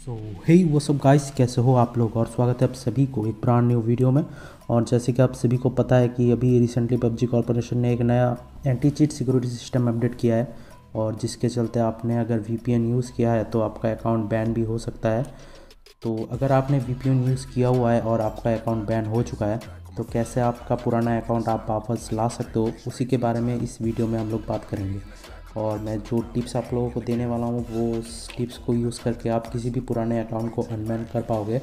सो hey what's up guys, कैसे हो आप लोग। और स्वागत है आप सभी को एक ब्रांड न्यू वीडियो में। और जैसे कि आप सभी को पता है कि अभी रिसेंटली PUBG कॉर्पोरेशन ने एक नया anti cheat security system update किया है, और जिसके चलते आपने अगर VPN यूज़ किया है तो आपका अकाउंट बैन भी हो सकता है। तो अगर आपने VPN यूज़ किया हुआ है और आपका अकाउंट बैन हो चुका है तो कैसे आपका पुराना अकाउंट आप वापस ला सकते हो, उसी के बारे में इस वीडियो में हम लोग बात करेंगे। और मैं जो टिप्स आप लोगों को देने वाला हूँ वो टिप्स को यूज़ करके आप किसी भी पुराने अकाउंट को अनबैन कर पाओगे।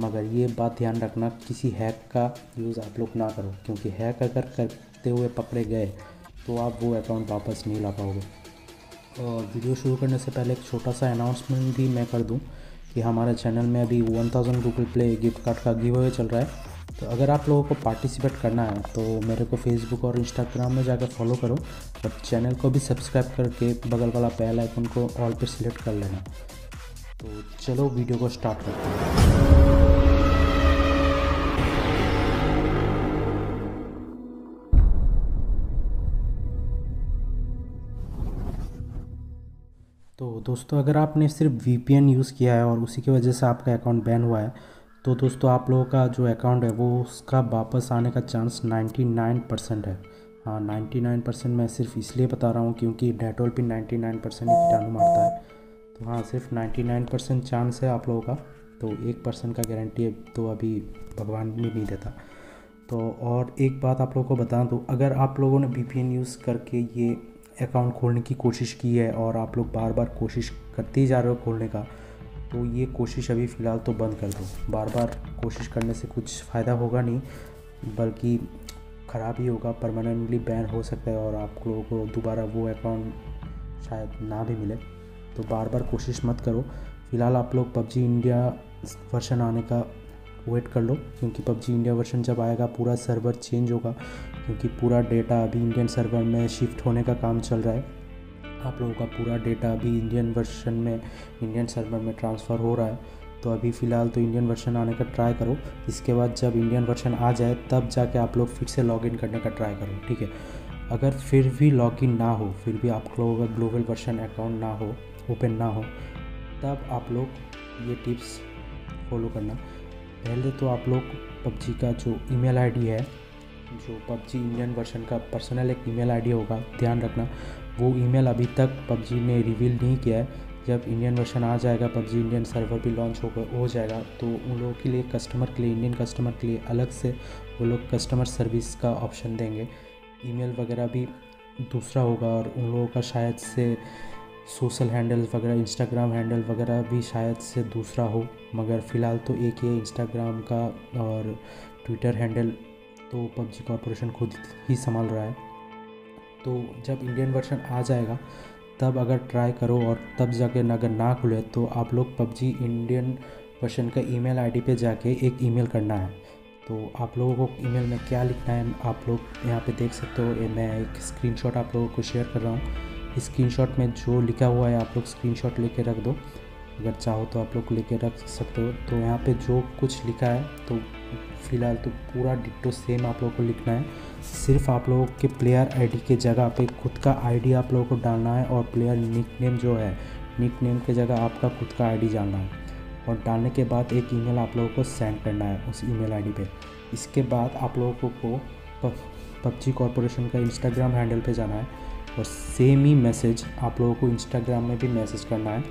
मगर ये बात ध्यान रखना, किसी हैक का यूज़ आप लोग ना करो, क्योंकि हैक अगर करते हुए पकड़े गए तो आप वो अकाउंट वापस नहीं ला पाओगे। और वीडियो शुरू करने से पहले एक छोटा सा अनाउंसमेंट भी मैं कर दूँ कि हमारे चैनल में अभी 1000 गूगल प्ले गिफ्ट कार्ड का गिव अवे चल रहा है। तो अगर आप लोगों को पार्टिसिपेट करना है तो मेरे को फेसबुक और इंस्टाग्राम में जाकर फॉलो करो, और चैनल को भी सब्सक्राइब करके बगल वाला बेल आइकन को ऑल पे सिलेक्ट कर लेना। तो चलो वीडियो को स्टार्ट करते हैं। तो दोस्तों, अगर आपने सिर्फ VPN यूज़ किया है और उसी की वजह से आपका अकाउंट बैन हुआ है तो दोस्तों आप लोगों का जो अकाउंट है वो उसका वापस आने का चांस 99% है। हाँ, 99% मैं सिर्फ इसलिए बता रहा हूँ क्योंकि डेटॉल पे 99% कीटाणु मारता है। तो हाँ, सिर्फ 99% चांस है आप लोगों का, तो 1% का गारंटी है तो अभी भगवान भी नहीं देता। तो और एक बात आप लोगों को बता दूँ, अगर आप लोगों ने VPN यूज़ करके ये अकाउंट खोलने की कोशिश की है और आप लोग बार बार कोशिश करते ही जा रहे हो खोलने का, तो ये कोशिश अभी फ़िलहाल तो बंद कर दो। बार बार कोशिश करने से कुछ फ़ायदा होगा नहीं, बल्कि ख़राब ही होगा। परमानेंटली बैन हो सकता है और आप लोगों को दोबारा वो अकाउंट शायद ना भी मिले। तो बार बार कोशिश मत करो। फ़िलहाल आप लोग PUBG इंडिया वर्जन आने का वेट कर लो, क्योंकि PUBG इंडिया वर्जन जब आएगा पूरा सर्वर चेंज होगा, क्योंकि पूरा डेटा अभी इंडियन सर्वर में शिफ्ट होने का काम चल रहा है। आप लोगों का पूरा डेटा अभी इंडियन वर्जन में इंडियन सर्वर में ट्रांसफ़र हो रहा है। तो अभी फ़िलहाल तो इंडियन वर्जन आने का ट्राई करो, इसके बाद जब इंडियन वर्जन आ जाए तब जाके आप लोग फिर से लॉगिन करने का ट्राई करो, ठीक है। अगर फिर भी लॉगिन ना हो, फिर भी आप लोगों का ग्लोबल वर्जन अकाउंट ना हो, ओपन ना हो, तब आप लोग ये टिप्स फॉलो करना। पहले तो आप लोग PUBG का जो ईमेल ID है, जो PUBG इंडियन वर्जन का पर्सनल एक ईमेल ID होगा, ध्यान रखना वो ईमेल अभी तक PUBG ने रिवील नहीं किया है। जब इंडियन वर्जन आ जाएगा, PUBG इंडियन सर्वर भी लॉन्च हो जाएगा, तो उन लोगों के लिए कस्टमर के लिए, इंडियन कस्टमर के लिए अलग से वो लोग कस्टमर सर्विस का ऑप्शन देंगे। ईमेल वगैरह भी दूसरा होगा, और उन लोगों का शायद से सोशल हैंडल वगैरह, इंस्टाग्राम हैंडल वगैरह भी शायद से दूसरा हो। मगर फ़िलहाल तो एक ही है इंस्टाग्राम का और ट्विटर हैंडल, तो PUBG कॉर्पोरेशन खुद ही संभाल रहा है। तो जब इंडियन वर्जन आ जाएगा तब अगर ट्राई करो, और तब जाके अगर ना खुले तो आप लोग PUBG इंडियन वर्जन का ईमेल ID पे जाके एक ईमेल करना है। तो आप लोगों को ईमेल में क्या लिखना है आप लोग यहाँ पे देख सकते हो। मैं एक स्क्रीनशॉट आप लोगों को शेयर कर रहा हूँ। स्क्रीनशॉट में जो लिखा हुआ है आप लोग स्क्रीनशॉट लेके रख दो, अगर चाहो तो आप लोग लेके रख सकते हो। तो यहाँ पे जो कुछ लिखा है तो फ़िलहाल तो पूरा डिट्टो सेम आप लोगों को लिखना है। सिर्फ आप लोगों के प्लेयर ID के जगह पे खुद का ID आप लोगों को डालना है, और प्लेयर निकनेम जो है, निकनेम के जगह आपका खुद का ID डालना है। और डालने के बाद एक ईमेल आप लोगों को सेंड करना है उस ईमेल ID पे। इसके बाद आप लोगों को PUBG कॉर्पोरेशन का इंस्टाग्राम हैंडल पे जाना है, और सेम ही मैसेज आप लोगों को इंस्टाग्राम में भी मैसेज करना है।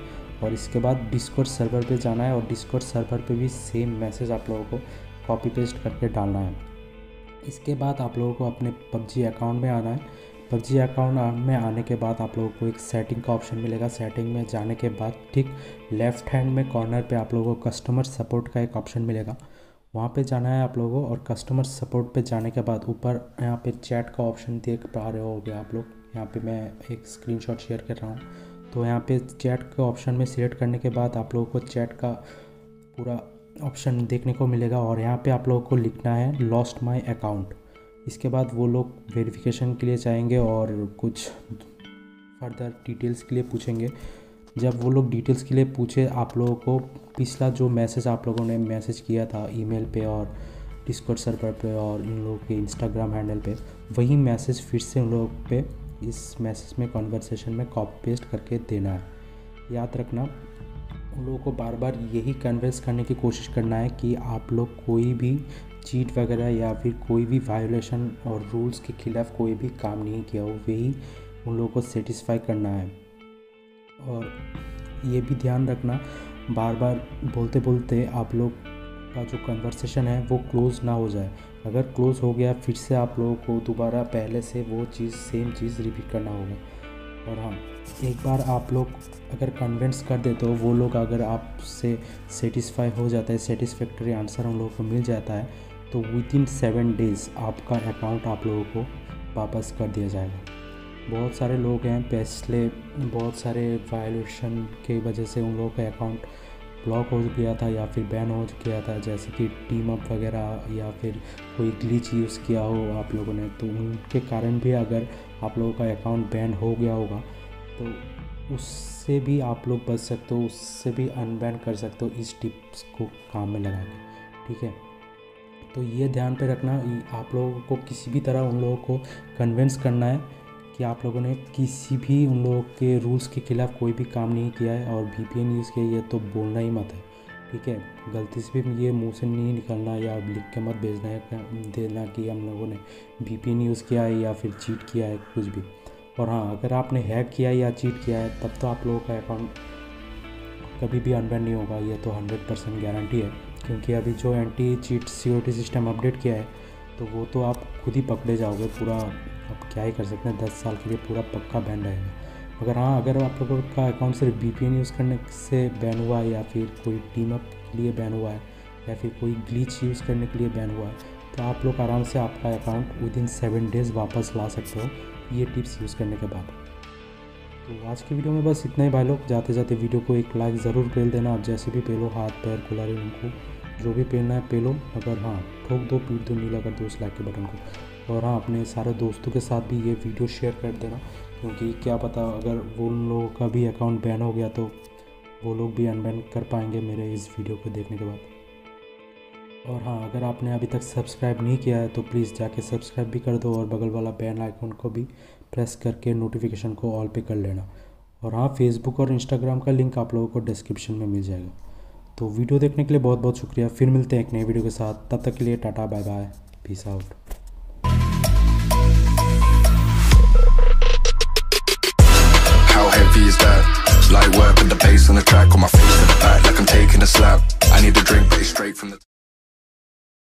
और इसके बाद डिस्कॉर्ड सर्वर पे जाना है, और डिस्कॉर्ड सर्वर पे भी सेम मैसेज आप लोगों को कॉपी पेस्ट करके डालना है। इसके बाद आप लोगों को अपने PUBG अकाउंट में आना है। PUBG अकाउंट में आने के बाद आप लोगों को एक सेटिंग का ऑप्शन मिलेगा। सेटिंग में जाने के बाद ठीक लेफ़्ट हैंड में कॉर्नर पे आप लोगों को कस्टमर सपोर्ट का एक ऑप्शन मिलेगा, वहाँ पे जाना है आप लोगों को। और कस्टमर सपोर्ट पे जाने के बाद ऊपर यहाँ पे चैट का ऑप्शन देख पा रहे हो गया आप लोग। यहाँ पे मैं एक स्क्रीनशॉट शेयर कर रहा हूँ। तो यहाँ पे चैट के ऑप्शन में सिलेक्ट करने के बाद आप लोगों को चैट का पूरा ऑप्शन देखने को मिलेगा, और यहाँ पे आप लोगों को लिखना है लॉस्ट माय अकाउंट। इसके बाद वो लोग वेरिफिकेशन के लिए जाएंगे और कुछ फर्दर डिटेल्स के लिए पूछेंगे। जब वो लोग डिटेल्स के लिए पूछे, आप लोगों को पिछला जो मैसेज आप लोगों ने मैसेज किया था ईमेल पे और डिस्कॉर्ड सर्वर पे और इन लोगों के इंस्टाग्राम हैंडल पे, वही मैसेज फिर से उन लोगों पे इस मैसेज में कॉन्वर्सेशन में कॉपी पेस्ट करके देना है। याद रखना उन लोगों को बार बार यही कन्विंस करने की कोशिश करना है कि आप लोग कोई भी चीट वगैरह या फिर कोई भी वायोलेशन और रूल्स के खिलाफ कोई भी काम नहीं किया हो, वही उन लोगों को सेटिस्फाई करना है। और ये भी ध्यान रखना, बार बार बोलते बोलते आप लोग का जो कन्वर्सेशन है वो क्लोज़ ना हो जाए। अगर क्लोज़ हो गया फिर से आप लोगों को दोबारा पहले से वो चीज़ सेम चीज़ रिपीट करना होगा। और हाँ, एक बार आप लोग अगर कन्विंस कर देते हो, वो लोग अगर आपसे सेटिस्फाई हो जाता है, सेटिस्फैक्ट्री आंसर उन लोगों को मिल जाता है, तो विदिन 7 days आपका अकाउंट आप लोगों को वापस कर दिया जाएगा। बहुत सारे लोग हैं पिछले बहुत सारे वायलेशन के वजह से उन लोगों का अकाउंट ब्लॉक हो गया था या फिर बैन हो गया था, जैसे कि टीम अप वगैरह या फिर कोई ग्लिच यूज़ किया हो आप लोगों ने, तो उनके कारण भी अगर आप लोगों का अकाउंट बैन हो गया होगा तो उससे भी आप लोग बच सकते हो, उससे भी अनबैन कर सकते हो इस टिप्स को काम में लगा के, ठीक है। तो ये ध्यान पे रखना, आप लोगों को किसी भी तरह उन लोगों को कन्विंस करना है कि आप लोगों ने किसी भी उन लोगों के रूल्स के खिलाफ कोई भी काम नहीं किया है और VPN यूज़ किया, ये तो बोलना ही मत है, ठीक है। गलती से भी ये मुंह से नहीं निकलना या लिख के मत भेजना है देना कि हम लोगों ने VPN यूज़ किया है या फिर चीट किया है, कुछ भी। और हाँ, अगर आपने हैक किया है या चीट किया है तब तो आप लोगों का अकाउंट कभी भी अनबैन नहीं होगा, ये तो 100% गारंटी है, क्योंकि अभी जो anti cheat security system update किया है तो वो तो आप खुद ही पकड़े जाओगे पूरा, आप क्या ही कर सकते हैं, 10 साल के लिए पूरा पक्का बैन रहेगा। मगर हाँ, अगर आप लोगों का अकाउंट सिर्फ VPN यूज़ करने से बैन हुआ है या फिर कोई टीम अप के लिए बैन हुआ है या फिर कोई ग्लिच यूज़ करने के लिए बैन हुआ है, तो आप लोग आराम से आपका अकाउंट विदिन 7 days वापस ला सकते हो ये टिप्स यूज़ करने के बाद। तो आज की वीडियो में बस इतना ही भाई लोग। जाते जाते वीडियो को एक लाइक ज़रूर पेल देना, आप जैसे भी पेलो, हाथ पैर खुला रहे उनको जो भी पेलना है पेलो, अगर हाँ ठोक दो पीट दो नीला कर दो उस लाइक के बटन को। और हाँ, अपने सारे दोस्तों के साथ भी ये वीडियो शेयर कर देना, क्योंकि क्या पता अगर वो उन लोगों का भी अकाउंट बैन हो गया तो वो लोग भी अनबैन कर पाएंगे मेरे इस वीडियो को देखने के बाद। और हाँ, अगर आपने अभी तक सब्सक्राइब नहीं किया है तो प्लीज़ जाके सब्सक्राइब भी कर दो और बगल वाला बेल आइकन को भी प्रेस करके नोटिफिकेशन को ऑल पे कर लेना। और हाँ, फेसबुक और इंस्टाग्राम का लिंक आप लोगों को डिस्क्रिप्शन में मिल जाएगा। तो वीडियो देखने के लिए बहुत बहुत शुक्रिया, फिर मिलते हैं एक नए वीडियो के साथ, तब तक के लिए tata bye bye, peace out. How heavy is that? Light work with the bass on the track, on my face at the back like I'm taking a slap.